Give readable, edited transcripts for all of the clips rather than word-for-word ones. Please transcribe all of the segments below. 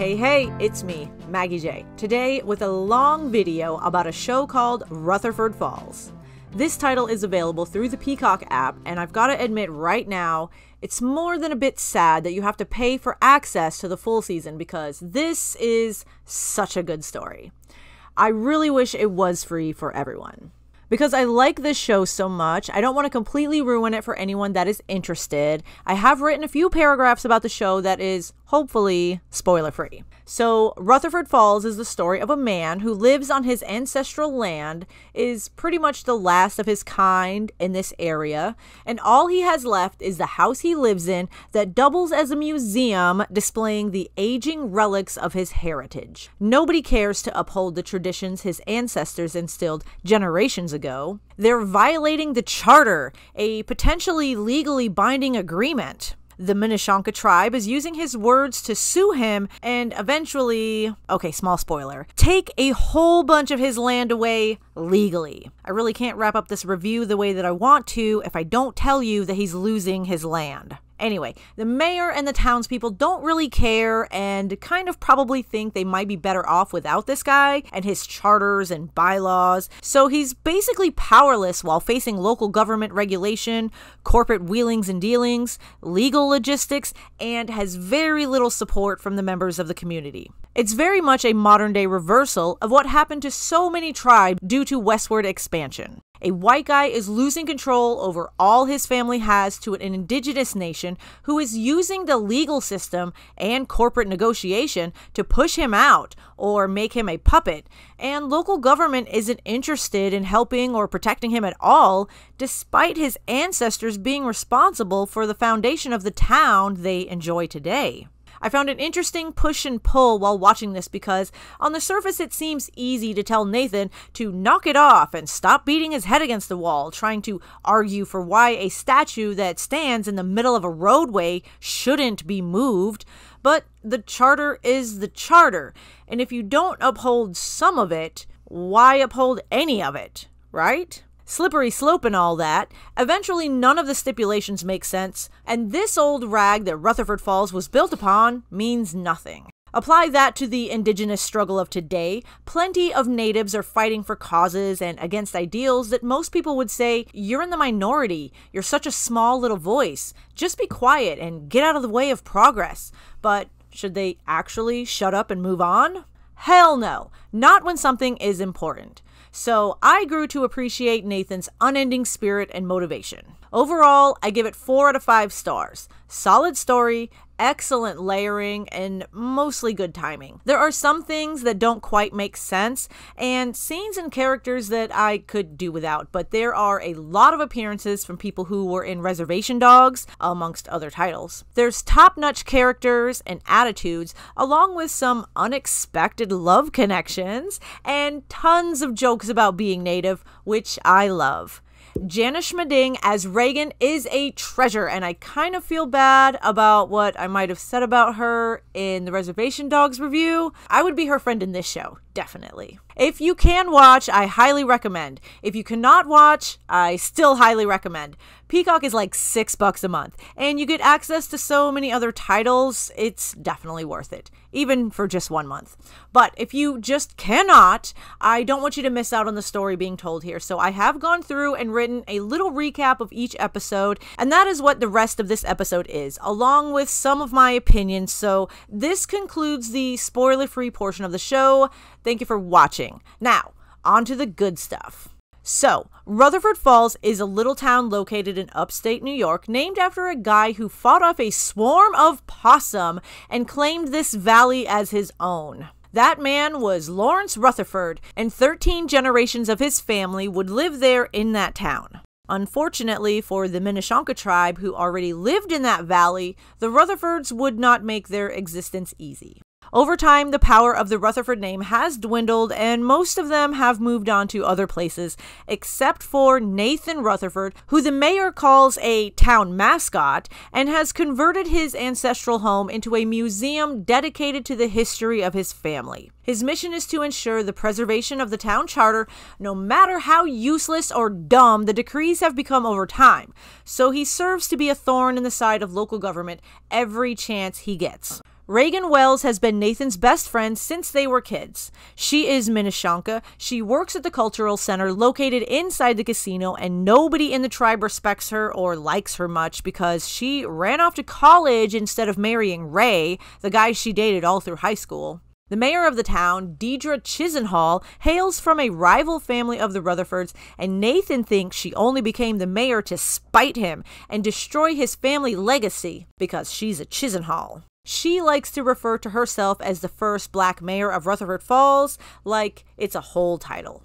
Hey, hey, it's me, Maggie J, today with a long video about a show called Rutherford Falls. This title is available through the Peacock app, and I've got to admit right now, it's more than a bit sad that you have to pay for access to the full season because this is such a good story. I really wish it was free for everyone. Because I like this show so much, I don't want to completely ruin it for anyone that is interested. I have written a few paragraphs about the show that is, hopefully, spoiler-free. So, Rutherford Falls is the story of a man who lives on his ancestral land, is pretty much the last of his kind in this area, and all he has left is the house he lives in that doubles as a museum displaying the aging relics of his heritage. Nobody cares to uphold the traditions his ancestors instilled generations ago. They're violating the charter, a potentially legally binding agreement. The Minishonka tribe is using his words to sue him and eventually, okay, small spoiler, take a whole bunch of his land away legally. I really can't wrap up this review the way that I want to if I don't tell you that he's losing his land. Anyway, the mayor and the townspeople don't really care and kind of probably think they might be better off without this guy and his charters and bylaws. So he's basically powerless while facing local government regulation, corporate wheelings and dealings, legal logistics, and has very little support from the members of the community. It's very much a modern-day reversal of what happened to so many tribes due to westward expansion. A white guy is losing control over all his family has to an indigenous nation who is using the legal system and corporate negotiation to push him out or make him a puppet, and local government isn't interested in helping or protecting him at all, despite his ancestors being responsible for the foundation of the town they enjoy today. I found an interesting push and pull while watching this because on the surface it seems easy to tell Nathan to knock it off and stop beating his head against the wall, trying to argue for why a statue that stands in the middle of a roadway shouldn't be moved, but the charter is the charter, and if you don't uphold some of it, why uphold any of it, right? Slippery slope and all that, eventually none of the stipulations make sense, and this old rag that Rutherford Falls was built upon means nothing. Apply that to the indigenous struggle of today. Plenty of natives are fighting for causes and against ideals that most people would say, you're in the minority, you're such a small little voice, just be quiet and get out of the way of progress. But should they actually shut up and move on? Hell no, not when something is important. So I grew to appreciate Nathan's unending spirit and motivation. Overall, I give it 4 out of 5 stars. Solid story, excellent layering, and mostly good timing. There are some things that don't quite make sense, and scenes and characters that I could do without, but there are a lot of appearances from people who were in Reservation Dogs, amongst other titles. There's top-notch characters and attitudes, along with some unexpected love connections, and tons of jokes about being Native, which I love. Jana Schmeding as Reagan is a treasure, and I kind of feel bad about what I might have said about her in the Reservation Dogs review. I would be her friend in this show, definitely. If you can watch, I highly recommend. If you cannot watch, I still highly recommend. Peacock is like $6 a month, and you get access to so many other titles, it's definitely worth it, even for just 1 month. But if you just cannot, I don't want you to miss out on the story being told here, so I have gone through and written a little recap of each episode, and that is what the rest of this episode is, along with some of my opinions, so this concludes the spoiler-free portion of the show. Thank you for watching. Now, on to the good stuff. So, Rutherford Falls is a little town located in upstate New York named after a guy who fought off a swarm of possum and claimed this valley as his own. That man was Lawrence Rutherford, and 13 generations of his family would live there in that town. Unfortunately for the Minishonka tribe who already lived in that valley, the Rutherfords would not make their existence easy. Over time, the power of the Rutherford name has dwindled, and most of them have moved on to other places, except for Nathan Rutherford, who the mayor calls a town mascot, and has converted his ancestral home into a museum dedicated to the history of his family. His mission is to ensure the preservation of the town charter, no matter how useless or dumb the decrees have become over time, so he serves to be a thorn in the side of local government every chance he gets. Reagan Wells has been Nathan's best friend since they were kids. She is Minishonka. She works at the cultural center located inside the casino, and nobody in the tribe respects her or likes her much because she ran off to college instead of marrying Ray, the guy she dated all through high school. The mayor of the town, Deidre Chisenhall, hails from a rival family of the Rutherfords, and Nathan thinks she only became the mayor to spite him and destroy his family legacy because she's a Chisenhall. She likes to refer to herself as the first black mayor of Rutherford Falls, like it's a whole title.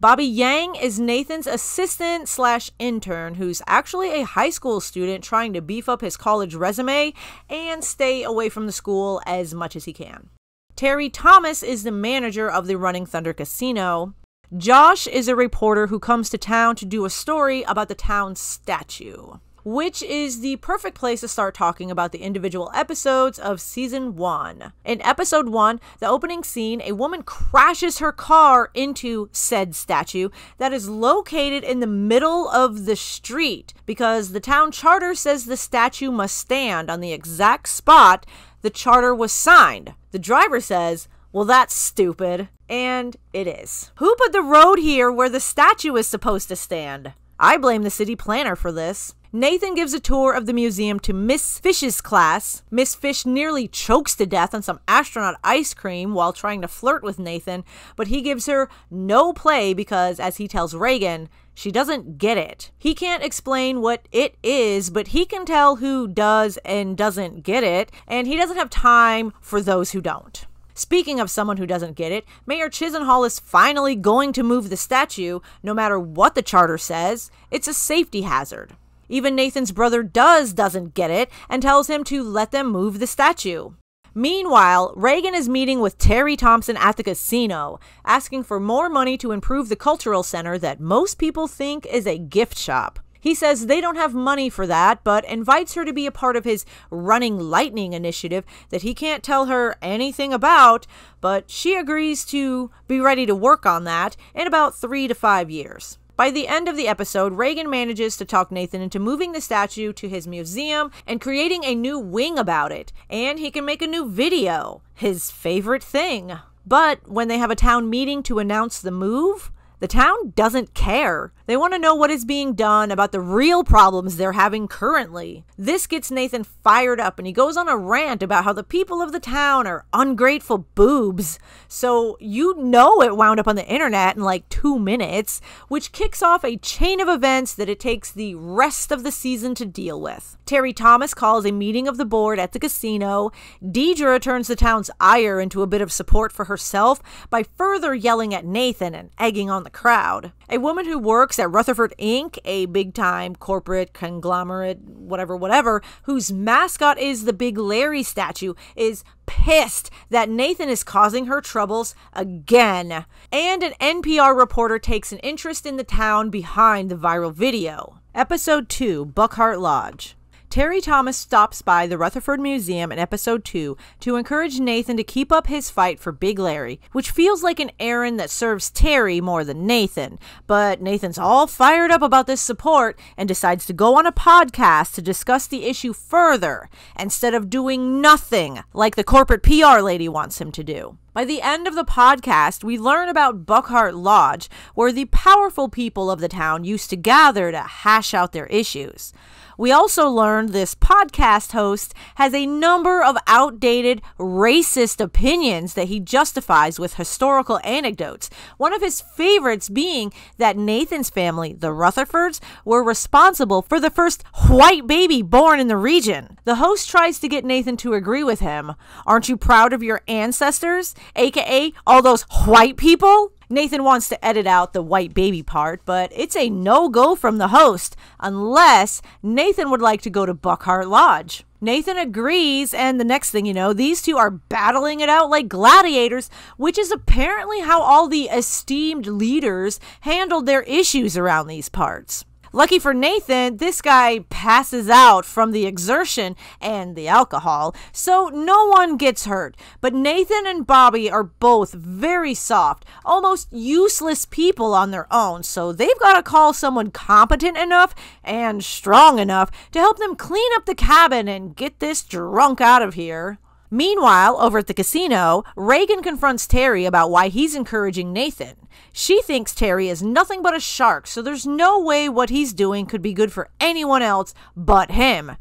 Bobby Yang is Nathan's assistant slash intern, who's actually a high school student trying to beef up his college resume and stay away from the school as much as he can. Terry Thomas is the manager of the Running Thunder Casino. Josh is a reporter who comes to town to do a story about the town's statue, which is the perfect place to start talking about the individual episodes of Season 1. In Episode 1, the opening scene, a woman crashes her car into said statue that is located in the middle of the street because the town charter says the statue must stand on the exact spot the charter was signed. The driver says, well, that's stupid. And it is. Who put the road here where the statue is supposed to stand? I blame the city planner for this. Nathan gives a tour of the museum to Miss Fish's class. Miss Fish nearly chokes to death on some astronaut ice cream while trying to flirt with Nathan, but he gives her no play because, as he tells Reagan, she doesn't get it. He can't explain what it is, but he can tell who does and doesn't get it, and he doesn't have time for those who don't. Speaking of someone who doesn't get it, Mayor Chisenhall is finally going to move the statue, no matter what the charter says. It's a safety hazard. Even Nathan's brother doesn't get it and tells him to let them move the statue. Meanwhile, Reagan is meeting with Terry Thompson at the casino, asking for more money to improve the cultural center that most people think is a gift shop. He says they don't have money for that, but invites her to be a part of his Running Lightning initiative that he can't tell her anything about, but she agrees to be ready to work on that in about 3 to 5 years. By the end of the episode, Reagan manages to talk Nathan into moving the statue to his museum and creating a new wing about it, and he can make a new video, his favorite thing. But when they have a town meeting to announce the move, the town doesn't care. They want to know what is being done about the real problems they're having currently. This gets Nathan fired up, and he goes on a rant about how the people of the town are ungrateful boobs. So you know it wound up on the internet in like 2 minutes, which kicks off a chain of events that it takes the rest of the season to deal with. Terry Thomas calls a meeting of the board at the casino. Deidre turns the town's ire into a bit of support for herself by further yelling at Nathan and egging on the crowd. A woman who works at Rutherford Inc, a big-time corporate conglomerate, whatever, whose mascot is the Big Larry statue, is pissed that Nathan is causing her troubles again. And an NPR reporter takes an interest in the town behind the viral video. Episode 2, Buckhart Lodge. Terry Thomas stops by the Rutherford Museum in Episode 2 to encourage Nathan to keep up his fight for Big Larry, which feels like an errand that serves Terry more than Nathan. But Nathan's all fired up about this support and decides to go on a podcast to discuss the issue further instead of doing nothing like the corporate PR lady wants him to do. By the end of the podcast, we learn about Buckhart Lodge, where the powerful people of the town used to gather to hash out their issues. We also learned this podcast host has a number of outdated, racist opinions that he justifies with historical anecdotes, one of his favorites being that Nathan's family, the Rutherfords, were responsible for the first white baby born in the region. The host tries to get Nathan to agree with him. Aren't you proud of your ancestors? AKA all those white people? Nathan wants to edit out the white baby part, but it's a no-go from the host, unless Nathan would like to go to Buckhart Lodge. Nathan agrees, and the next thing you know, these two are battling it out like gladiators, which is apparently how all the esteemed leaders handled their issues around these parts. Lucky for Nathan, this guy passes out from the exertion and the alcohol, so no one gets hurt. But Nathan and Bobby are both very soft, almost useless people on their own, so they've got to call someone competent enough and strong enough to help them clean up the cabin and get this drunk out of here. Meanwhile, over at the casino, Reagan confronts Terry about why he's encouraging Nathan. She thinks Terry is nothing but a shark, so there's no way what he's doing could be good for anyone else but him.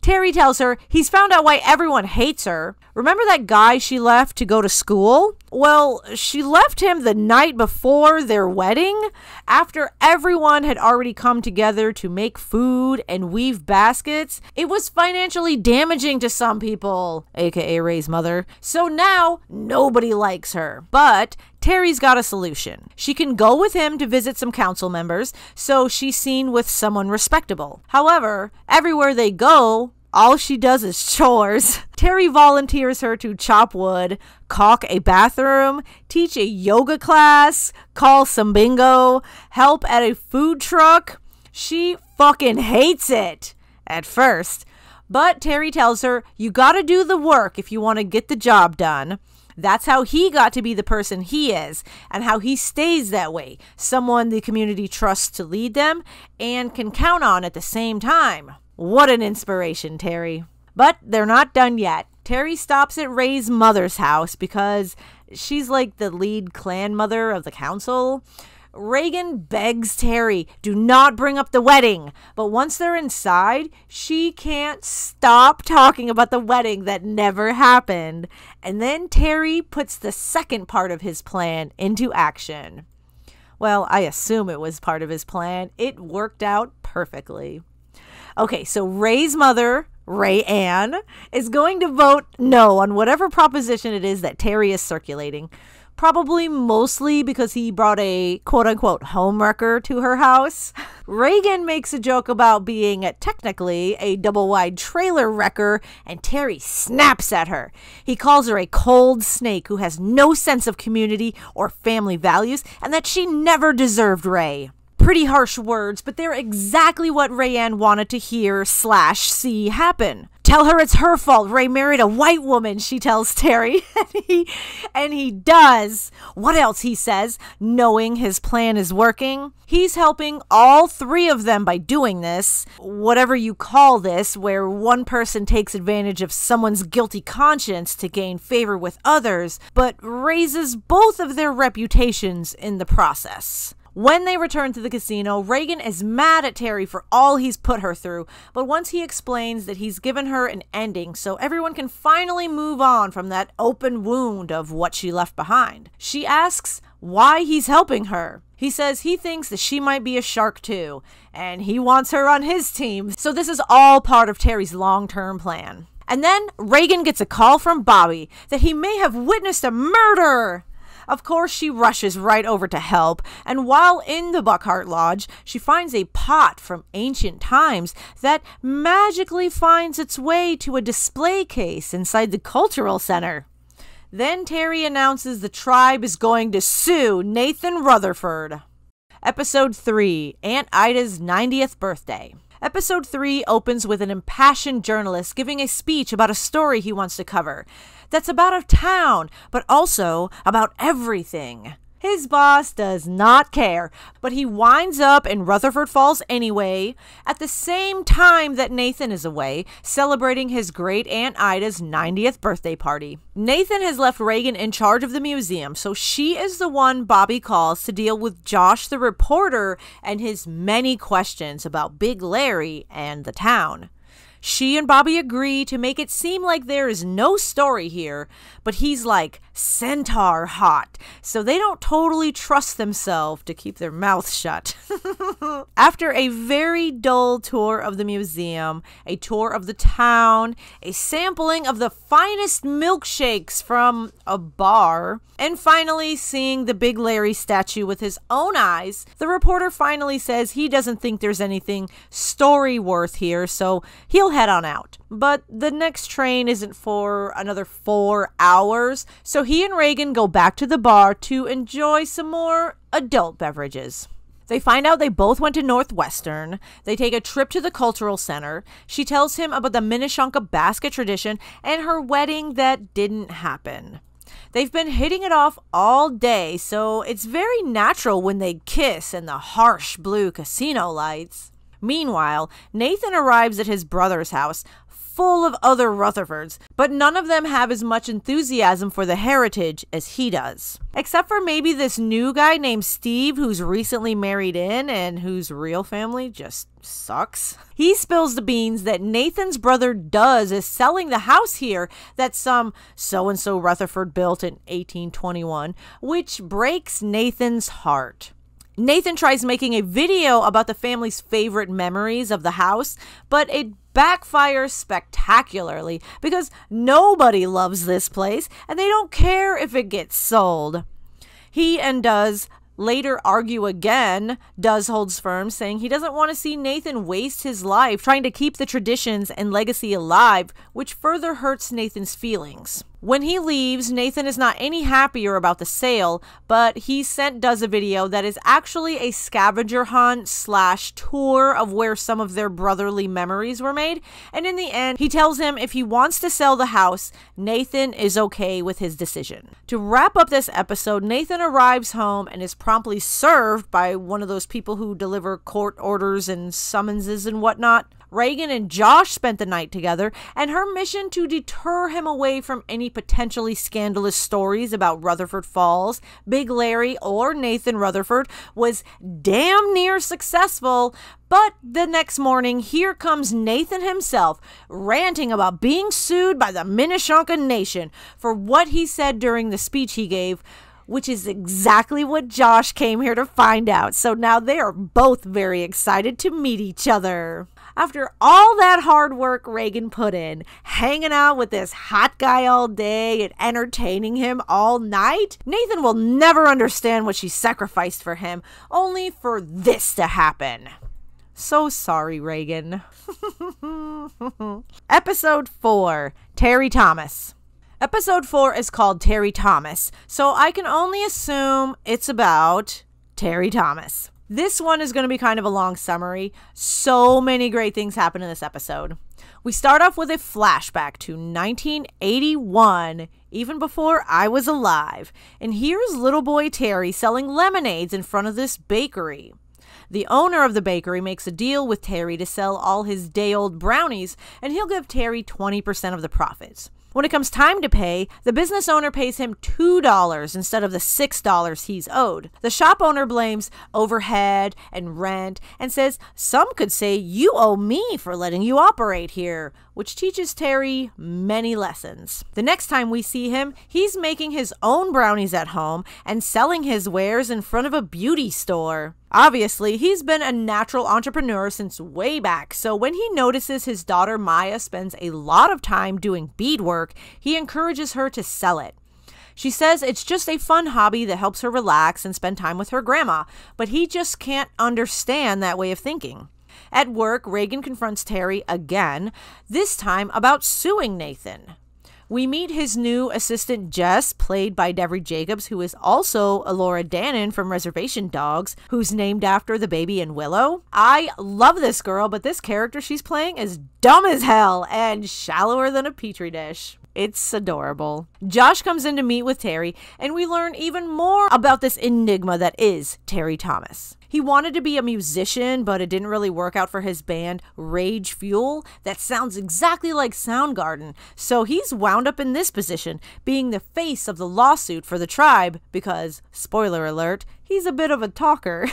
Terry tells her he's found out why everyone hates her. Remember that guy she left to go to school? Well, she left him the night before their wedding, after everyone had already come together to make food and weave baskets. It was financially damaging to some people, aka Ray's mother. So now nobody likes her. But Terry's got a solution. She can go with him to visit some council members, so she's seen with someone respectable. However, everywhere they go, all she does is chores. Terry volunteers her to chop wood, caulk a bathroom, teach a yoga class, call some bingo, help at a food truck. She fucking hates it at first. But Terry tells her, you gotta do the work if you want to get the job done. That's how he got to be the person he is and how he stays that way. Someone the community trusts to lead them and can count on at the same time. What an inspiration, Terry. But they're not done yet. Terry stops at Ray's mother's house because she's like the lead clan mother of the council. Reagan begs Terry, do not bring up the wedding. But once they're inside, she can't stop talking about the wedding that never happened. And then Terry puts the second part of his plan into action. Well, I assume it was part of his plan. It worked out perfectly. Okay, so Ray's mother, Ray Ann, is going to vote no on whatever proposition it is that Terry is circulating. Probably mostly because he brought a quote-unquote homewrecker to her house. Reagan makes a joke about being technically a double-wide trailer wrecker, and Terry snaps at her. He calls her a cold snake who has no sense of community or family values, and that she never deserved Ray. Pretty harsh words, but they're exactly what Rayanne wanted to hear / see happen. Tell her it's her fault Ray married a white woman, she tells Terry. and he does. What else he says, knowing his plan is working? He's helping all three of them by doing this, whatever you call this, where one person takes advantage of someone's guilty conscience to gain favor with others, but raises both of their reputations in the process. When they return to the casino, Reagan is mad at Terry for all he's put her through, but once he explains that he's given her an ending so everyone can finally move on from that open wound of what she left behind, she asks why he's helping her. He says he thinks that she might be a shark too, and he wants her on his team, so this is all part of Terry's long-term plan. And then Reagan gets a call from Bobby that he may have witnessed a murder. Of course, she rushes right over to help, and while in the Buckhart Lodge, she finds a pot from ancient times that magically finds its way to a display case inside the cultural center. Then Terry announces the tribe is going to sue Nathan Rutherford. Episode 3, Aunt Ida's 90th Birthday. Episode 3 opens with an impassioned journalist giving a speech about a story he wants to cover. That's about a town, but also about everything. His boss does not care, but he winds up in Rutherford Falls anyway, at the same time that Nathan is away, celebrating his great Aunt Ida's 90th birthday party. Nathan has left Reagan in charge of the museum, so she is the one Bobby calls to deal with Josh the reporter and his many questions about Big Larry and the town. She and Bobby agree to make it seem like there is no story here, but he's like centaur hot, so they don't totally trust themselves to keep their mouth shut. After a very dull tour of the museum, a tour of the town, a sampling of the finest milkshakes from a bar, and finally seeing the Big Larry statue with his own eyes, the reporter finally says he doesn't think there's anything story worth here, so he'll head on out. But the next train isn't for another 4 hours, so he and Reagan go back to the bar to enjoy some more adult beverages. They find out they both went to Northwestern. They take a trip to the cultural center. She tells him about the Minishonka basket tradition and her wedding that didn't happen. They've been hitting it off all day, so it's very natural when they kiss in the harsh blue casino lights. Meanwhile, Nathan arrives at his brother's house, full of other Rutherfords, but none of them have as much enthusiasm for the heritage as he does. Except for maybe this new guy named Steve, who's recently married in and whose real family just sucks. He spills the beans that Nathan's brother Duz is selling the house here that some so-and-so Rutherford built in 1821, which breaks Nathan's heart. Nathan tries making a video about the family's favorite memories of the house, but it backfires spectacularly because nobody loves this place and they don't care if it gets sold. He and Duz later argue again. Duz holds firm, saying he doesn't want to see Nathan waste his life trying to keep the traditions and legacy alive, which further hurts Nathan's feelings. When he leaves, Nathan is not any happier about the sale, but he sent Duz a video that is actually a scavenger hunt slash tour of where some of their brotherly memories were made, and in the end, he tells him if he wants to sell the house, Nathan is okay with his decision. To wrap up this episode, Nathan arrives home and is promptly served by one of those people who deliver court orders and summonses and whatnot. Reagan and Josh spent the night together, and her mission to deter him away from any potentially scandalous stories about Rutherford Falls, Big Larry, or Nathan Rutherford was damn near successful, but the next morning, here comes Nathan himself ranting about being sued by the Minishonka Nation for what he said during the speech he gave, which is exactly what Josh came here to find out, so now they are both very excited to meet each other. After all that hard work Reagan put in, hanging out with this hot guy all day and entertaining him all night, Nathan will never understand what she sacrificed for him, only for this to happen. So sorry, Reagan. Episode 4, Terry Thomas. Episode 4 is called Terry Thomas, so I can only assume it's about Terry Thomas. This one is going to be kind of a long summary. So many great things happen in this episode. We start off with a flashback to 1981, even before I was alive. And here's little boy Terry selling lemonades in front of this bakery. The owner of the bakery makes a deal with Terry to sell all his day-old brownies, and he'll give Terry 20% of the profits. When it comes time to pay, the business owner pays him $2 instead of the $6 he's owed. The shop owner blames overhead and rent and says, "Some could say you owe me for letting you operate here," which teaches Terry many lessons. The next time we see him, he's making his own brownies at home and selling his wares in front of a beauty store. Obviously, he's been a natural entrepreneur since way back, so when he notices his daughter Maya spends a lot of time doing beadwork, he encourages her to sell it. She says it's just a fun hobby that helps her relax and spend time with her grandma, but he just can't understand that way of thinking. At work, Reagan confronts Terry again, this time about suing Nathan. We meet his new assistant Jess, played by Devery Jacobs, who is also a Laura Dannon from Reservation Dogs, who's named after the baby in Willow. I love this girl, but this character she's playing is dumb as hell and shallower than a petri dish. It's adorable. Josh comes in to meet with Terry, and we learn even more about this enigma that is Terry Thomas. He wanted to be a musician, but it didn't really work out for his band, Rage Fuel. That sounds exactly like Soundgarden. So he's wound up in this position, being the face of the lawsuit for the tribe because, spoiler alert, he's a bit of a talker.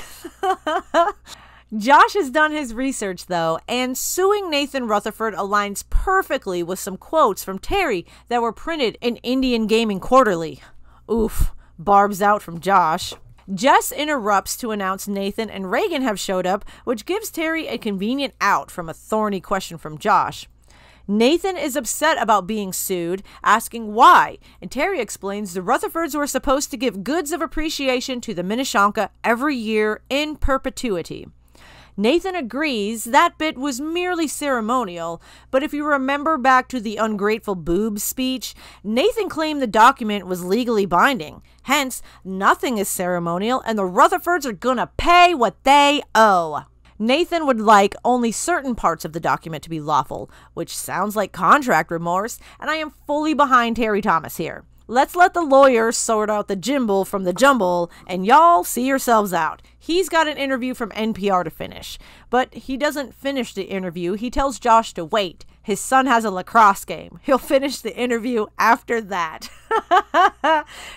Josh has done his research, though, and suing Nathan Rutherford aligns perfectly with some quotes from Terry that were printed in Indian Gaming Quarterly. Oof, barbs out from Josh. Jess interrupts to announce Nathan and Reagan have showed up, which gives Terry a convenient out from a thorny question from Josh. Nathan is upset about being sued, asking why, and Terry explains the Rutherfords were supposed to give goods of appreciation to the Minishonka every year in perpetuity. Nathan agrees that bit was merely ceremonial, but if you remember back to the ungrateful boob speech, Nathan claimed the document was legally binding. Hence, nothing is ceremonial and the Rutherfords are gonna pay what they owe. Nathan would like only certain parts of the document to be lawful, which sounds like contract remorse, and I am fully behind Terry Thomas here. Let's let the lawyer sort out the jimble from the jumble, and y'all see yourselves out. He's got an interview from NPR to finish, but he doesn't finish the interview. He tells Josh to wait. His son has a lacrosse game. He'll finish the interview after that.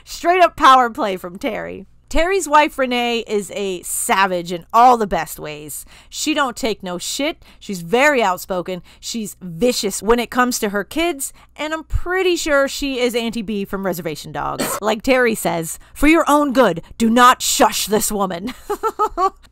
Straight up power play from Terry. Terry's wife, Renee, is a savage in all the best ways. She don't take no shit. She's very outspoken. She's vicious when it comes to her kids. And I'm pretty sure she is Auntie B from Reservation Dogs. Like Terry says, for your own good, do not shush this woman.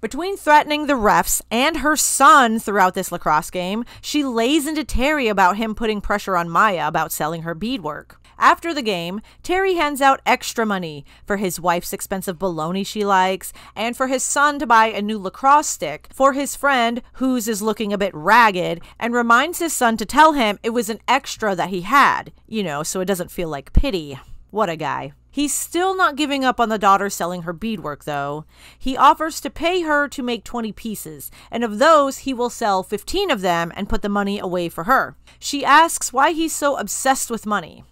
Between threatening the refs and her son throughout this lacrosse game, she lays into Terry about him putting pressure on Maya about selling her beadwork. After the game, Terry hands out extra money for his wife's expensive bologna she likes, and for his son to buy a new lacrosse stick for his friend whose is looking a bit ragged, and reminds his son to tell him it was an extra that he had, you know, so it doesn't feel like pity. What a guy. He's still not giving up on the daughter selling her beadwork, though. He offers to pay her to make 20 pieces, and of those, he will sell 15 of them and put the money away for her. She asks why he's so obsessed with money.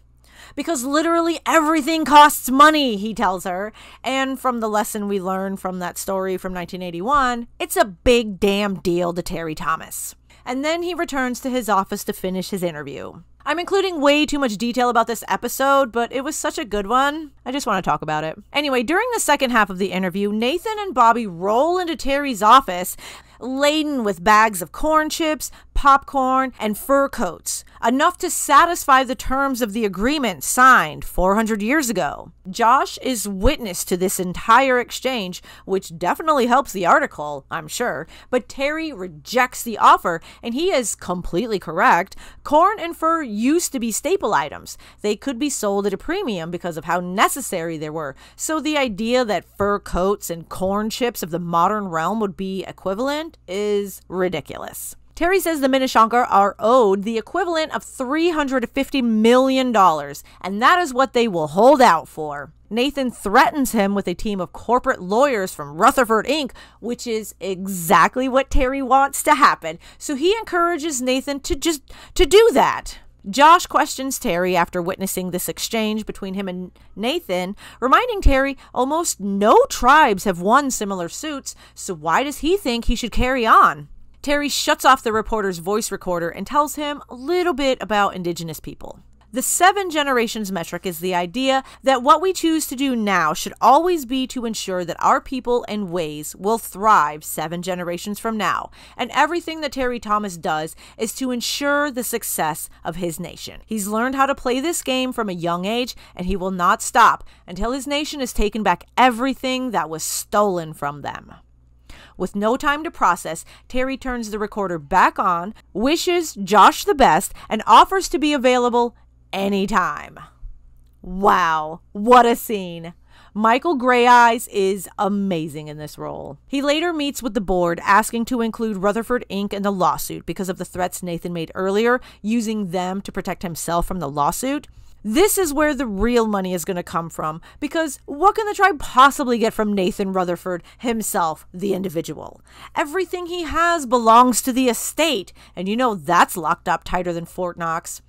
Because literally everything costs money, he tells her. And from the lesson we learned from that story from 1981, it's a big damn deal to Terry Thomas. And then he returns to his office to finish his interview. I'm including way too much detail about this episode, but it was such a good one. I just want to talk about it. Anyway, during the second half of the interview, Nathan and Bobby roll into Terry's office laden with bags of corn chips, popcorn, and fur coats, enough to satisfy the terms of the agreement signed 400 years ago. Josh is witness to this entire exchange, which definitely helps the article, I'm sure, but Terry rejects the offer, and he is completely correct. Corn and fur used to be staple items. They could be sold at a premium because of how necessary they were, so the idea that fur coats and corn chips of the modern realm would be equivalent is ridiculous. Terry says the Minishonka are owed the equivalent of $350 million, and that is what they will hold out for. Nathan threatens him with a team of corporate lawyers from Rutherford Inc, which is exactly what Terry wants to happen, so he encourages Nathan to do that. Josh questions Terry after witnessing this exchange between him and Nathan, reminding Terry almost no tribes have won similar suits, so why does he think he should carry on? Terry shuts off the reporter's voice recorder and tells him a little bit about indigenous people. The 7 generations metric is the idea that what we choose to do now should always be to ensure that our people and ways will thrive 7 generations from now, and everything that Terry Thomas does is to ensure the success of his nation. He's learned how to play this game from a young age, and he will not stop until his nation has taken back everything that was stolen from them. With no time to process, Terry turns the recorder back on, wishes Josh the best, and offers to be available anytime. Wow, what a scene. Michael Greyeyes is amazing in this role. He later meets with the board asking to include Rutherford Inc. in the lawsuit because of the threats Nathan made earlier, using them to protect himself from the lawsuit. This is where the real money is going to come from, because what can the tribe possibly get from Nathan Rutherford himself, the individual? Everything he has belongs to the estate, and you know that's locked up tighter than Fort Knox.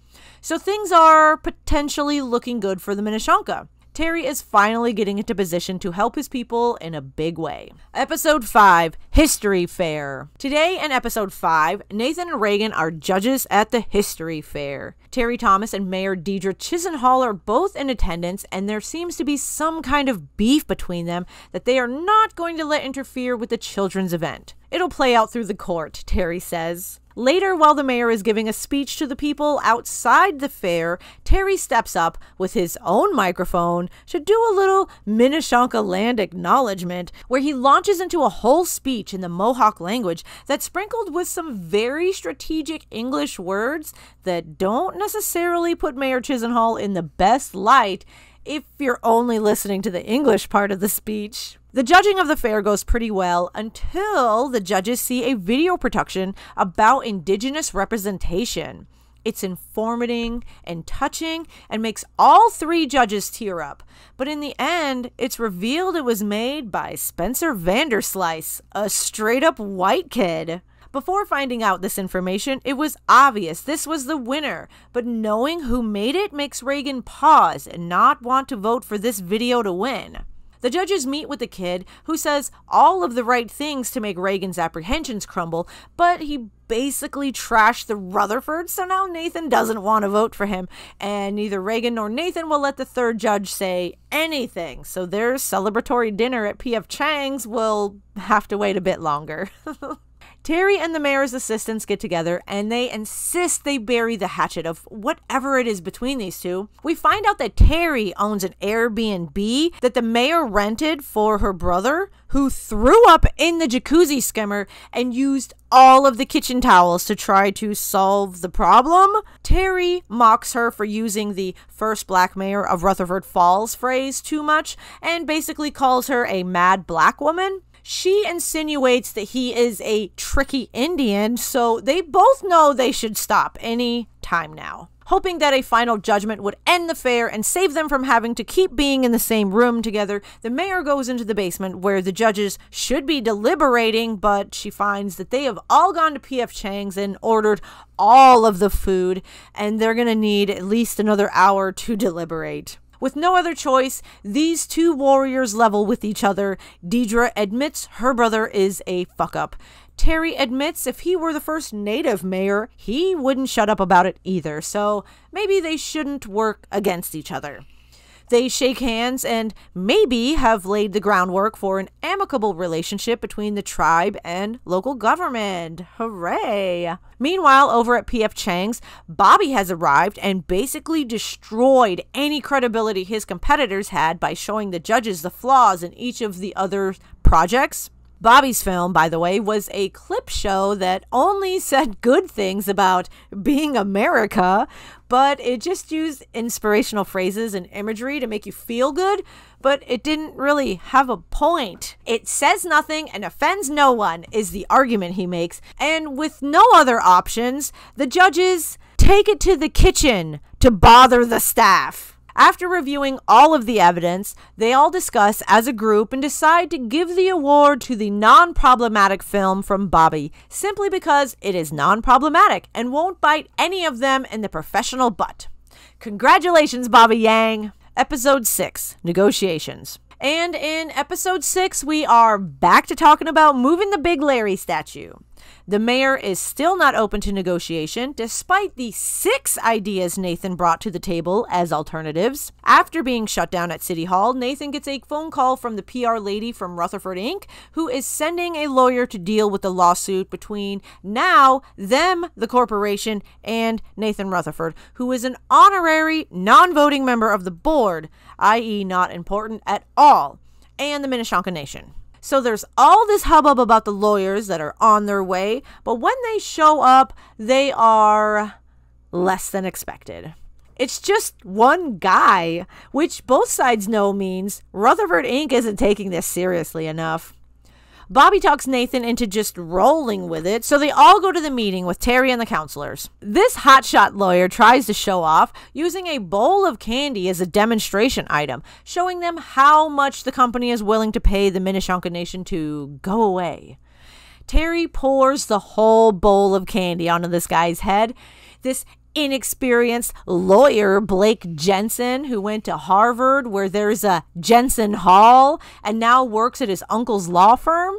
So things are potentially looking good for the Minishonka. Terry is finally getting into position to help his people in a big way. Episode 5, History Fair. Today in Episode 5, Nathan and Reagan are judges at the History Fair. Terry Thomas and Mayor Deidre Chisenhall are both in attendance, and there seems to be some kind of beef between them that they are not going to let interfere with the children's event. It'll play out through the court, Terry says. Later, while the mayor is giving a speech to the people outside the fair, Terry steps up with his own microphone to do a little Minishonka land acknowledgement, where he launches into a whole speech in the Mohawk language that's sprinkled with some very strategic English words that don't necessarily put Mayor Chisenhall in the best light if you're only listening to the English part of the speech. The judging of the fair goes pretty well until the judges see a video production about indigenous representation. It's informative and touching and makes all 3 judges tear up. But in the end, it's revealed it was made by Spencer Vanderslice, a straight-up white kid. Before finding out this information, it was obvious this was the winner, but knowing who made it makes Reagan pause and not want to vote for this video to win. The judges meet with the kid, who says all of the right things to make Reagan's apprehensions crumble, but he basically trashed the Rutherford, so now Nathan doesn't want to vote for him, and neither Reagan nor Nathan will let the third judge say anything, so their celebratory dinner at P.F. Chang's will have to wait a bit longer. Terry and the mayor's assistants get together and they insist they bury the hatchet of whatever it is between these two. We find out that Terry owns an Airbnb that the mayor rented for her brother, who threw up in the jacuzzi skimmer and used all of the kitchen towels to try to solve the problem. Terry mocks her for using the first black mayor of Rutherford Falls phrase too much and basically calls her a mad black woman. She insinuates that he is a tricky Indian, so they both know they should stop any time now, hoping that a final judgment would end the fair and save them from having to keep being in the same room together. The mayor goes into the basement where the judges should be deliberating, but she finds that they have all gone to P.F. Chang's and ordered all of the food, and they're going to need at least another hour to deliberate. With no other choice, these two warriors level with each other. Deidre admits her brother is a fuck-up. Terry admits if he were the first native mayor, he wouldn't shut up about it either, so maybe they shouldn't work against each other. They shake hands and maybe have laid the groundwork for an amicable relationship between the tribe and local government. Hooray! Meanwhile, over at P.F. Chang's, Bobby has arrived and basically destroyed any credibility his competitors had by showing the judges the flaws in each of the other projects. Bobby's film, by the way, was a clip show that only said good things about being America, but it just used inspirational phrases and imagery to make you feel good, but it didn't really have a point. It says nothing and offends no one is the argument he makes, and with no other options, the judges take it to the kitchen to bother the staff. After reviewing all of the evidence, they all discuss as a group and decide to give the award to the non-problematic film from Bobby, simply because it is non-problematic and won't bite any of them in the professional butt. Congratulations, Bobby Yang! Episode 6, Negotiations. And in Episode 6, we are back to talking about moving the Big Larry statue. The mayor is still not open to negotiation, despite the 6 ideas Nathan brought to the table as alternatives. After being shut down at City Hall, Nathan gets a phone call from the PR lady from Rutherford Inc, who is sending a lawyer to deal with the lawsuit between now, them, the corporation, and Nathan Rutherford, who is an honorary, non-voting member of the board, i.e. not important at all, and the Minishonka Nation. So there's all this hubbub about the lawyers that are on their way, but when they show up, they are less than expected. It's just one guy, which both sides know means Rutherford Inc. isn't taking this seriously enough. Bobby talks Nathan into just rolling with it, so they all go to the meeting with Terry and the counselors. This hotshot lawyer tries to show off using a bowl of candy as a demonstration item, showing them how much the company is willing to pay the Minishonka Nation to go away. Terry pours the whole bowl of candy onto this guy's head. This inexperienced lawyer Blake Jensen, who went to Harvard where there's a Jensen Hall and now works at his uncle's law firm.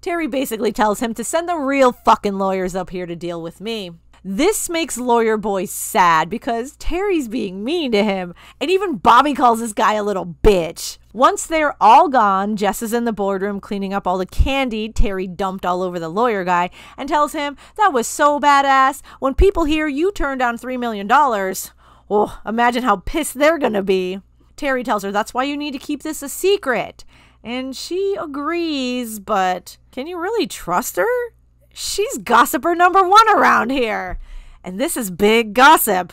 Terry basically tells him to send the real fucking lawyers up here to deal with me. This makes lawyer boy sad because Terry's being mean to him, and even Bobby calls this guy a little bitch. Once they're all gone, Jess is in the boardroom cleaning up all the candy Terry dumped all over the lawyer guy and tells him, "That was so badass. When people hear you turned down $3 million, oh, imagine how pissed they're gonna be." Terry tells her that's why you need to keep this a secret. And she agrees, but can you really trust her? She's gossiper number one around here. And this is big gossip.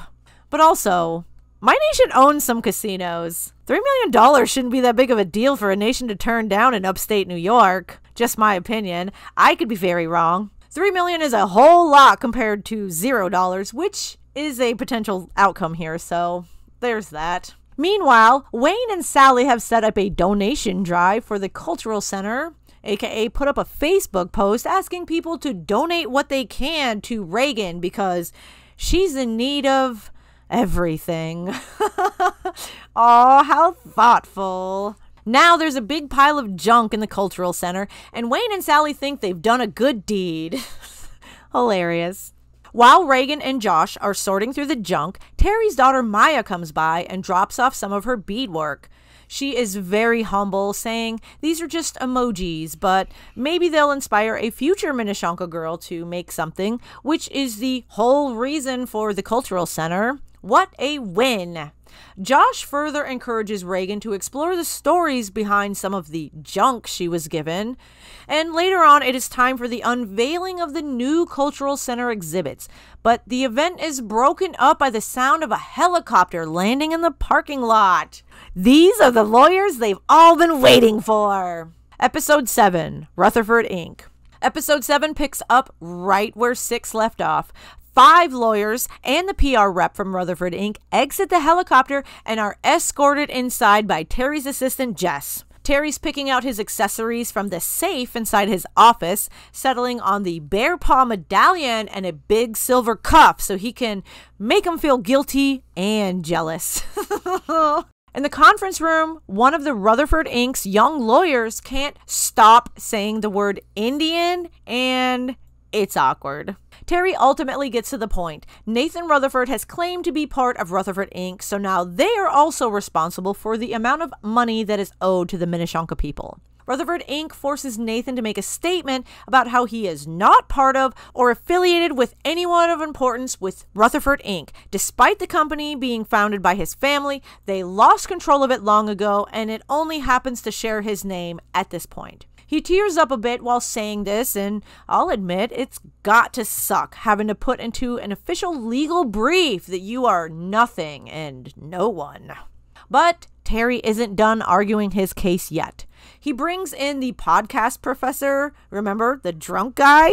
But also, my nation owns some casinos. $3 million shouldn't be that big of a deal for a nation to turn down in upstate New York. Just my opinion. I could be very wrong. $3 million is a whole lot compared to $0, which is a potential outcome here, so there's that. Meanwhile, Wayne and Sally have set up a donation drive for the Cultural Center, aka put up a Facebook post asking people to donate what they can to Reagan because she's in need of everything. Aw, how thoughtful. Now there's a big pile of junk in the Cultural Center, and Wayne and Sally think they've done a good deed. Hilarious. While Reagan and Josh are sorting through the junk, Terry's daughter Maya comes by and drops off some of her beadwork. She is very humble, saying, "These are just emojis, but maybe they'll inspire a future Minishonka girl to make something, which is the whole reason for the cultural center. What a win." Josh further encourages Reagan to explore the stories behind some of the junk she was given. And later on, it is time for the unveiling of the new Cultural Center exhibits. But the event is broken up by the sound of a helicopter landing in the parking lot. These are the lawyers they've all been waiting for. Episode 7, Rutherford Inc. Episode 7 picks up right where 6 left off. 5 lawyers and the PR rep from Rutherford Inc. exit the helicopter and are escorted inside by Terry's assistant, Jess. Terry's picking out his accessories from the safe inside his office, settling on the bear paw medallion and a big silver cuff so he can make him feel guilty and jealous. In the conference room, one of the Rutherford Inc.'s young lawyers can't stop saying the word Indian, and it's awkward. Terry ultimately gets to the point. Nathan Rutherford has claimed to be part of Rutherford Inc., so now they are also responsible for the amount of money that is owed to the Minishonka people. Rutherford Inc. forces Nathan to make a statement about how he is not part of or affiliated with anyone of importance with Rutherford Inc. Despite the company being founded by his family, they lost control of it long ago, and it only happens to share his name at this point. He tears up a bit while saying this, and I'll admit it's got to suck having to put into an official legal brief that you are nothing and no one. But Terry isn't done arguing his case yet. He brings in the podcast professor, remember, the drunk guy,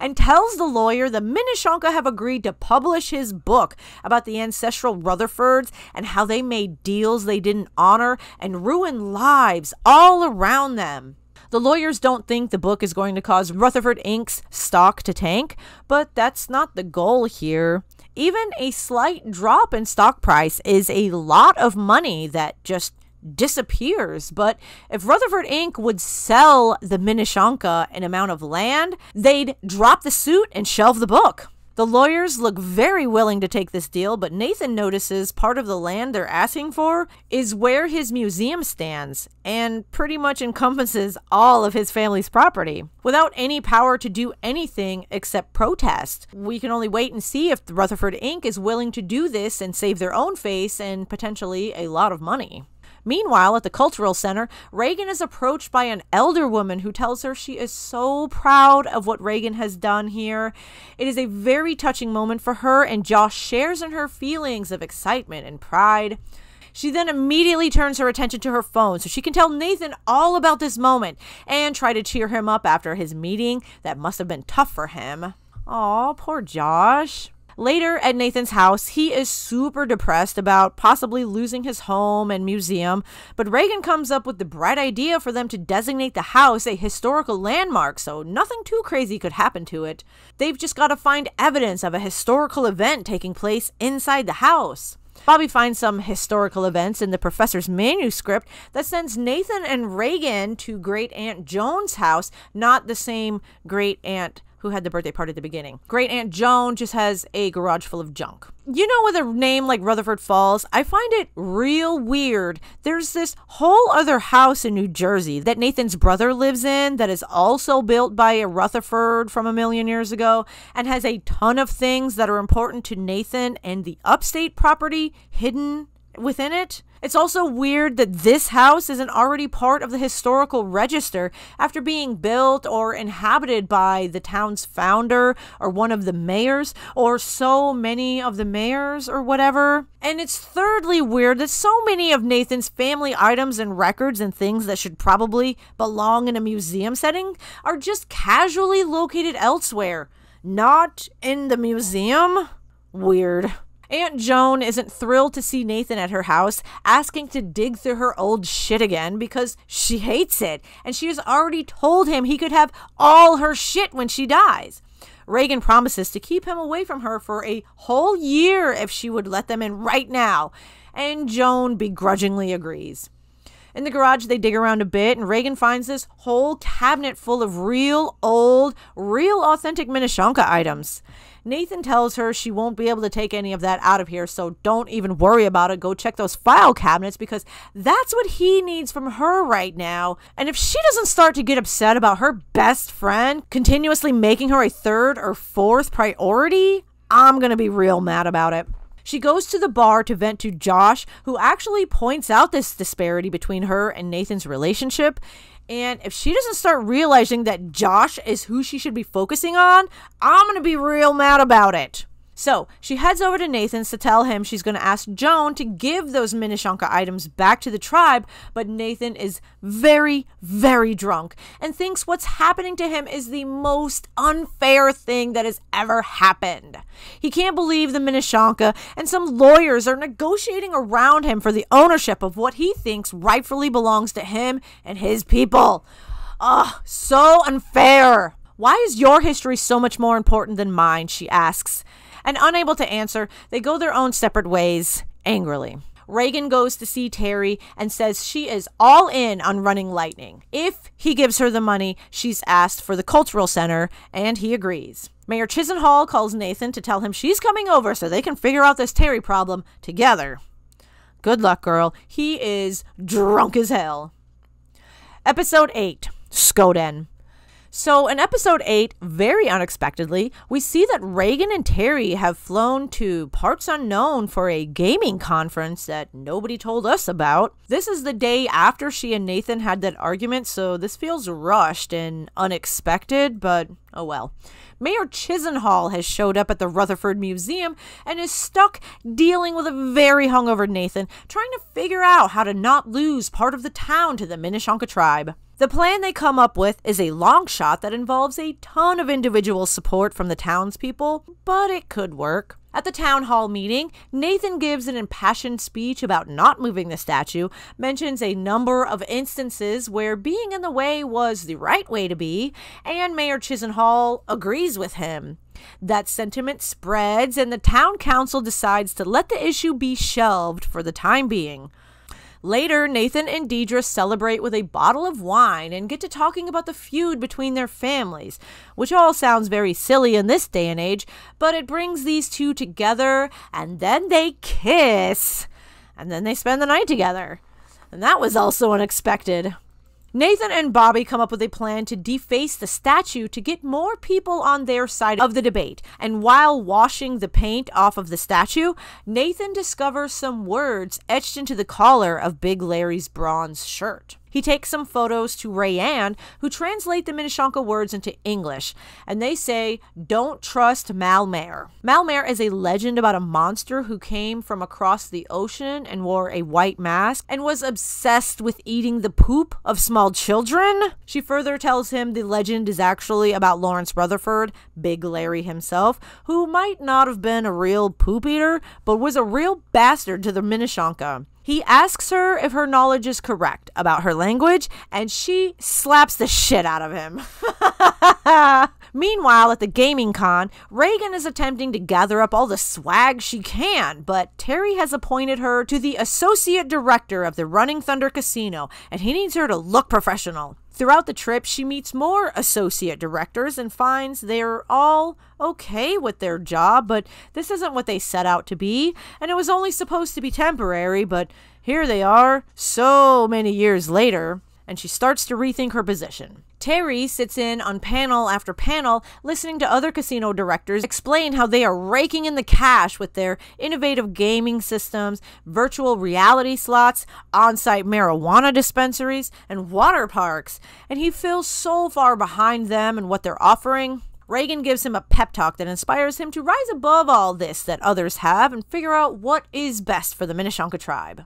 and tells the lawyer the Minishonka have agreed to publish his book about the ancestral Rutherfords and how they made deals they didn't honor and ruined lives all around them. The lawyers don't think the book is going to cause Rutherford Inc.'s stock to tank, but that's not the goal here. Even a slight drop in stock price is a lot of money that just disappears, but if Rutherford Inc. would sell the Minishonka an amount of land, they'd drop the suit and shelve the book. The lawyers look very willing to take this deal, but Nathan notices part of the land they're asking for is where his museum stands and pretty much encompasses all of his family's property without any power to do anything except protest. We can only wait and see if Rutherford Inc. is willing to do this and save their own face and potentially a lot of money. Meanwhile, at the Cultural Center, Reagan is approached by an elder woman who tells her she is so proud of what Reagan has done here. It is a very touching moment for her, and Josh shares in her feelings of excitement and pride. She then immediately turns her attention to her phone so she can tell Nathan all about this moment and try to cheer him up after his meeting. That must have been tough for him. Aw, poor Josh. Later, at Nathan's house, he is super depressed about possibly losing his home and museum, but Reagan comes up with the bright idea for them to designate the house a historical landmark, so nothing too crazy could happen to it. They've just got to find evidence of a historical event taking place inside the house. Bobby finds some historical events in the professor's manuscript that sends Nathan and Reagan to Great Aunt Joan's house, not the same Great Aunt who had the birthday party at the beginning. Great Aunt Joan just has a garage full of junk. You know, with a name like Rutherford Falls, I find it real weird. There's this whole other house in New Jersey that Nathan's brother lives in that is also built by a Rutherford from a million years ago and has a ton of things that are important to Nathan and the upstate property hidden within it. It's also weird that this house isn't already part of the historical register after being built or inhabited by the town's founder or one of the mayors or so many of the mayors or whatever. And it's thirdly weird that so many of Nathan's family items and records and things that should probably belong in a museum setting are just casually located elsewhere, not in the museum. Weird. Aunt Joan isn't thrilled to see Nathan at her house, asking to dig through her old shit again because she hates it, and she has already told him he could have all her shit when she dies. Reagan promises to keep him away from her for a whole year if she would let them in right now, and Joan begrudgingly agrees. In the garage, they dig around a bit, and Reagan finds this whole cabinet full of real old, real authentic Minishonka items. Nathan tells her she won't be able to take any of that out of here, so don't even worry about it. Go check those file cabinets, because that's what he needs from her right now. And if she doesn't start to get upset about her best friend continuously making her a third or fourth priority, I'm gonna be real mad about it. She goes to the bar to vent to Josh, who actually points out this disparity between her and Nathan's relationship. And if she doesn't start realizing that Josh is who she should be focusing on, I'm going to be real mad about it. So she heads over to Nathan's to tell him she's going to ask Joan to give those Minishonka items back to the tribe, but Nathan is very, very drunk and thinks what's happening to him is the most unfair thing that has ever happened. He can't believe the Minishonka, and some lawyers are negotiating around him for the ownership of what he thinks rightfully belongs to him and his people. Ugh, so unfair. Why is your history so much more important than mine, she asks. And unable to answer, they go their own separate ways, angrily. Reagan goes to see Terry and says she is all in on Running Lightning. If he gives her the money she's asked for the cultural center, and he agrees. Mayor Chisenhall calls Nathan to tell him she's coming over so they can figure out this Terry problem together. Good luck, girl. He is drunk as hell. Episode 8, Skoden. So in episode 8, very unexpectedly, we see that Reagan and Terry have flown to parts unknown for a gaming conference that nobody told us about. This is the day after she and Nathan had that argument, so this feels rushed and unexpected, but oh well. Mayor Chisenhall has showed up at the Rutherford Museum and is stuck dealing with a very hungover Nathan, trying to figure out how to not lose part of the town to the Minishonka tribe. The plan they come up with is a long shot that involves a ton of individual support from the townspeople, but it could work. At the town hall meeting, Nathan gives an impassioned speech about not moving the statue, mentions a number of instances where being in the way was the right way to be, and Mayor Chisenhall agrees with him. That sentiment spreads, and the town council decides to let the issue be shelved for the time being. Later, Nathan and Deidre celebrate with a bottle of wine and get to talking about the feud between their families, which all sounds very silly in this day and age, but it brings these two together, and then they kiss, and then they spend the night together. And that was also unexpected. Nathan and Bobby come up with a plan to deface the statue to get more people on their side of the debate, and while washing the paint off of the statue, Nathan discovers some words etched into the collar of Big Larry's bronze shirt. He takes some photos to Rayanne, who translate the Minishonka words into English, and they say, "Don't trust Malmare." Malmare is a legend about a monster who came from across the ocean and wore a white mask and was obsessed with eating the poop of small children. She further tells him the legend is actually about Lawrence Rutherford, Big Larry himself, who might not have been a real poop eater, but was a real bastard to the Minishonka. He asks her if her knowledge is correct about her language, and she slaps the shit out of him. Meanwhile, at the gaming con, Reagan is attempting to gather up all the swag she can, but Terry has appointed her to the associate director of the Running Thunder Casino, and he needs her to look professional. Throughout the trip, she meets more associate directors and finds they're all okay with their job, but this isn't what they set out to be, and it was only supposed to be temporary, but here they are, so many years later, and she starts to rethink her position. Terry sits in on panel after panel, listening to other casino directors explain how they are raking in the cash with their innovative gaming systems, virtual reality slots, on-site marijuana dispensaries, and water parks, and he feels so far behind them and what they're offering. Reagan gives him a pep talk that inspires him to rise above all this that others have and figure out what is best for the Minishonka tribe.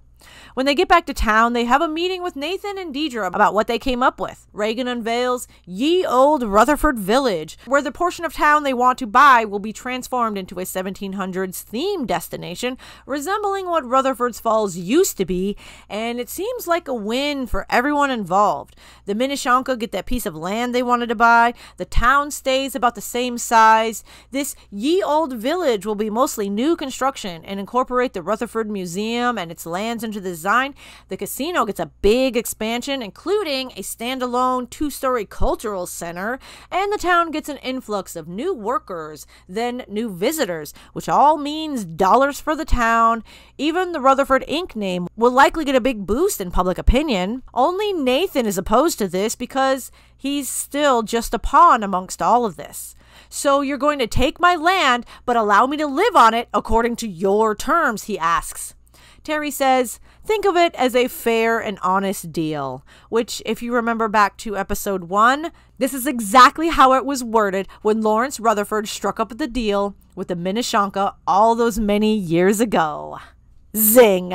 When they get back to town, they have a meeting with Nathan and Deidre about what they came up with. Reagan unveils Ye Olde Rutherford Village, where the portion of town they want to buy will be transformed into a 1700s themed destination, resembling what Rutherford Falls used to be, and it seems like a win for everyone involved. The Minishonka get that piece of land they wanted to buy, the town stays about the same size. This Ye Olde Village will be mostly new construction and incorporate the Rutherford Museum and its lands and to the design, the casino gets a big expansion, including a standalone two-story cultural center, and the town gets an influx of new workers, then new visitors, which all means dollars for the town. Even the Rutherford Inc. name will likely get a big boost in public opinion. Only Nathan is opposed to this because he's still just a pawn amongst all of this. So you're going to take my land, but allow me to live on it according to your terms, he asks. Terry says, think of it as a fair and honest deal, which, if you remember back to episode 1, this is exactly how it was worded when Lawrence Rutherford struck up the deal with the Minishonka all those many years ago. Zing.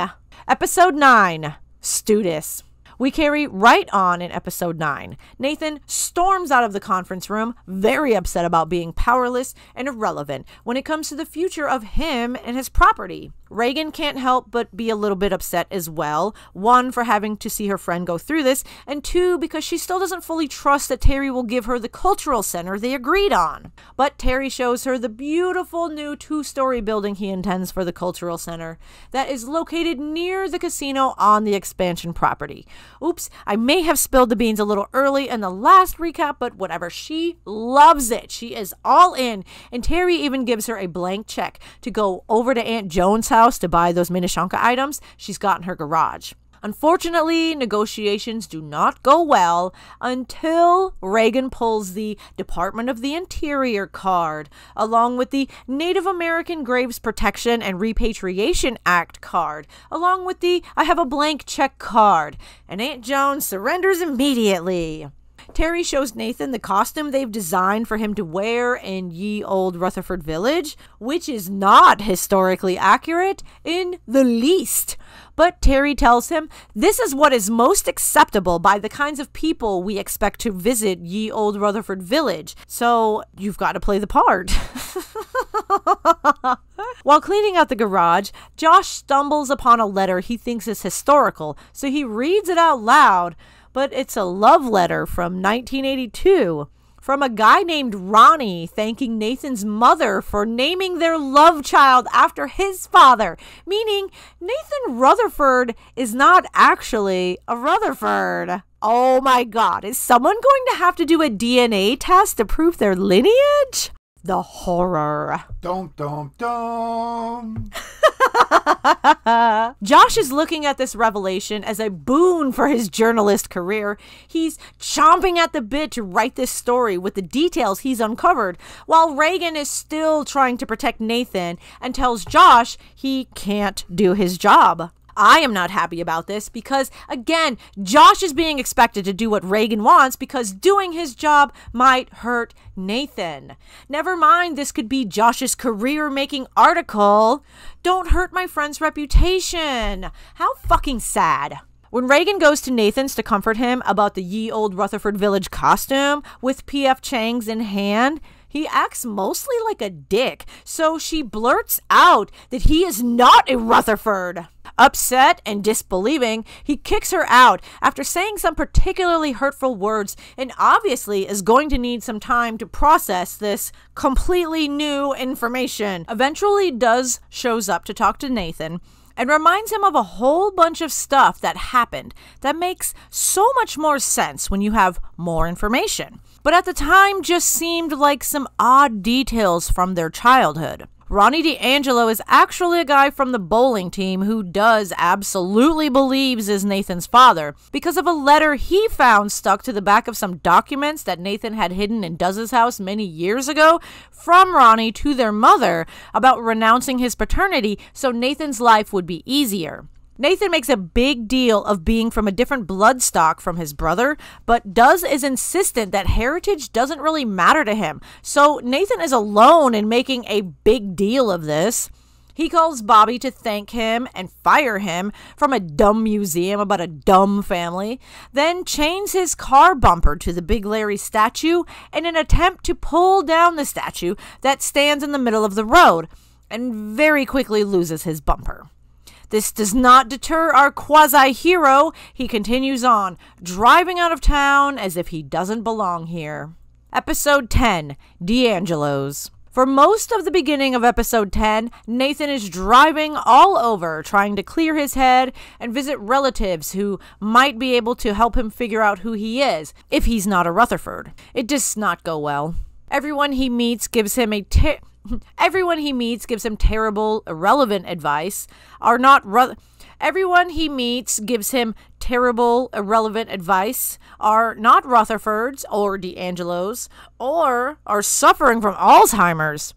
Episode 9, Studis. We carry right on in episode 9. Nathan storms out of the conference room, very upset about being powerless and irrelevant when it comes to the future of him and his property. Reagan can't help but be a little bit upset as well. 1, for having to see her friend go through this, and 2, because she still doesn't fully trust that Terry will give her the cultural center they agreed on. But Terry shows her the beautiful new two-story building he intends for the cultural center that is located near the casino on the expansion property. Oops, I may have spilled the beans a little early in the last recap, but whatever, she loves it. She is all in, and Terry even gives her a blank check to go over to Aunt Joan's house to buy those Minishonka items she's got in her garage. Unfortunately, negotiations do not go well until Reagan pulls the Department of the Interior card, along with the Native American Graves Protection and Repatriation Act card, along with the I have a blank check card, and Aunt Joan surrenders immediately. Terry shows Nathan the costume they've designed for him to wear in Ye Olde Rutherford Village, which is not historically accurate in the least. But Terry tells him this is what is most acceptable by the kinds of people we expect to visit Ye Olde Rutherford Village, so you've got to play the part. While cleaning out the garage, Josh stumbles upon a letter he thinks is historical, so he reads it out loud. But it's a love letter from 1982 from a guy named Ronnie thanking Nathan's mother for naming their love child after his father, meaning Nathan Rutherford is not actually a Rutherford. Oh my God, is someone going to have to do a DNA test to prove their lineage? The horror. Dum, dum, dum. Josh is looking at this revelation as a boon for his journalist career. He's chomping at the bit to write this story with the details he's uncovered, while Reagan is still trying to protect Nathan and tells Josh he can't do his job. I am not happy about this because, again, Josh is being expected to do what Reagan wants because doing his job might hurt Nathan. Never mind, this could be Josh's career-making article. Don't hurt my friend's reputation. How fucking sad. When Reagan goes to Nathan's to comfort him about the Ye Olde Rutherford Village costume with P.F. Chang's in hand, he acts mostly like a dick, so she blurts out that he is not a Rutherford. Upset and disbelieving, he kicks her out after saying some particularly hurtful words and obviously is going to need some time to process this completely new information. Eventually, Duz shows up to talk to Nathan and reminds him of a whole bunch of stuff that happened that makes so much more sense when you have more information, but at the time just seemed like some odd details from their childhood. Ronnie D'Angelo is actually a guy from the bowling team who Duz absolutely believes is Nathan's father because of a letter he found stuck to the back of some documents that Nathan had hidden in Duz's house many years ago from Ronnie to their mother about renouncing his paternity so Nathan's life would be easier. Nathan makes a big deal of being from a different bloodstock from his brother, but Duz is insistent that heritage doesn't really matter to him, so Nathan is alone in making a big deal of this. He calls Bobby to thank him and fire him from a dumb museum about a dumb family, then chains his car bumper to the Big Larry statue in an attempt to pull down the statue that stands in the middle of the road, and very quickly loses his bumper. This does not deter our quasi-hero. He continues on, driving out of town as if he doesn't belong here. Episode 10, D'Angelo's. For most of the beginning of episode 10, Nathan is driving all over, trying to clear his head and visit relatives who might be able to help him figure out who he is, if he's not a Rutherford. It does not go well. Everyone he meets gives him terrible, irrelevant advice. Are not Rutherfords or D'Angelos, or are suffering from Alzheimer's.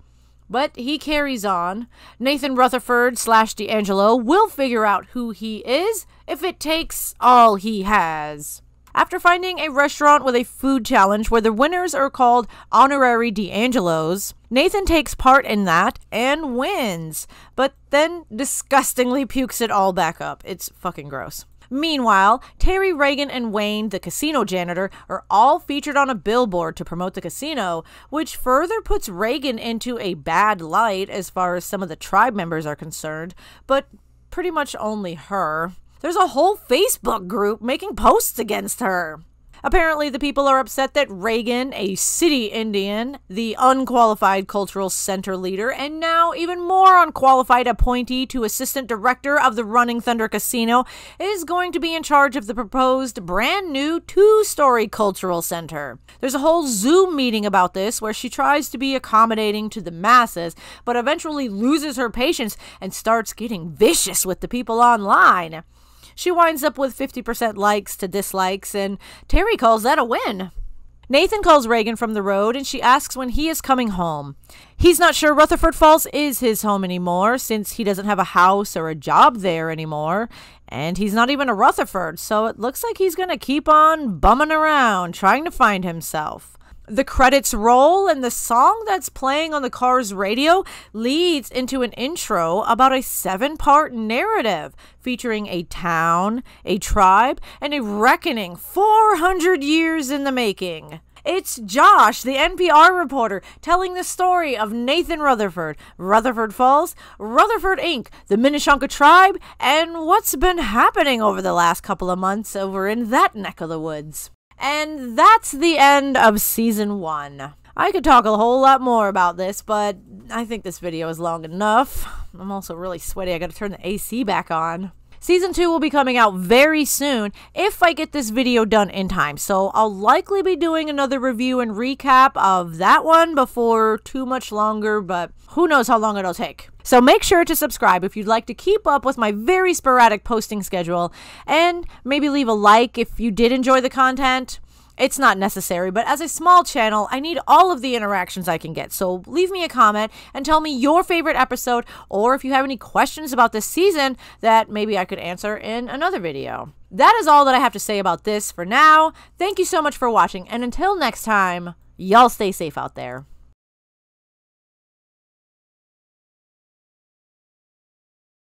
But he carries on. Nathan Rutherford / D'Angelo will figure out who he is if it takes all he has. After finding a restaurant with a food challenge where the winners are called honorary D'Angelos, Nathan takes part in that and wins, but then disgustingly pukes it all back up. It's fucking gross. Meanwhile, Terry, Reagan, and Wayne, the casino janitor, are all featured on a billboard to promote the casino, which further puts Reagan into a bad light as far as some of the tribe members are concerned, but pretty much only her. There's a whole Facebook group making posts against her. Apparently, the people are upset that Reagan, a city Indian, the unqualified cultural center leader, and now even more unqualified appointee to assistant director of the Running Thunder Casino, is going to be in charge of the proposed brand new two-story cultural center. There's a whole Zoom meeting about this where she tries to be accommodating to the masses, but eventually loses her patience and starts getting vicious with the people online. She winds up with 50% likes to dislikes, and Terry calls that a win. Nathan calls Reagan from the road, and she asks when he is coming home. He's not sure Rutherford Falls is his home anymore, since he doesn't have a house or a job there anymore, and he's not even a Rutherford, so it looks like he's going to keep on bumming around, trying to find himself. The credits roll, and the song that's playing on the car's radio leads into an intro about a 7-part narrative featuring a town, a tribe, and a reckoning 400 years in the making. It's Josh, the NPR reporter, telling the story of Nathan Rutherford, Rutherford Falls, Rutherford Inc., the Minishonka tribe, and what's been happening over the last couple of months over in that neck of the woods. And that's the end of season 1. I could talk a whole lot more about this, but I think this video is long enough. I'm also really sweaty. I gotta turn the AC back on. Season 2 will be coming out very soon if I get this video done in time. So I'll likely be doing another review and recap of that one before too much longer, but who knows how long it'll take. So make sure to subscribe if you'd like to keep up with my very sporadic posting schedule, and maybe leave a like if you did enjoy the content. It's not necessary, but as a small channel, I need all of the interactions I can get. So leave me a comment and tell me your favorite episode, or if you have any questions about this season that maybe I could answer in another video. That is all that I have to say about this for now. Thank you so much for watching, and until next time, y'all stay safe out there.